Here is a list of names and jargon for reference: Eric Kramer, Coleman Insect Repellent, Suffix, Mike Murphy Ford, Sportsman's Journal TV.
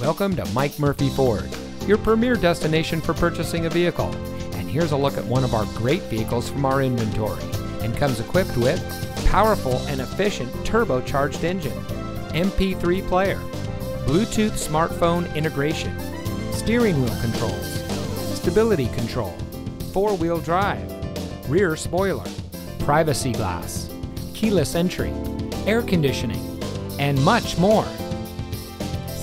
Welcome to Mike Murphy Ford, your premier destination for purchasing a vehicle. And here's a look at one of our great vehicles from our inventory, and comes equipped with powerful and efficient turbocharged engine, MP3 player, Bluetooth smartphone integration, steering wheel controls, stability control, four-wheel drive, rear spoiler, privacy glass, keyless entry, air conditioning, and much more.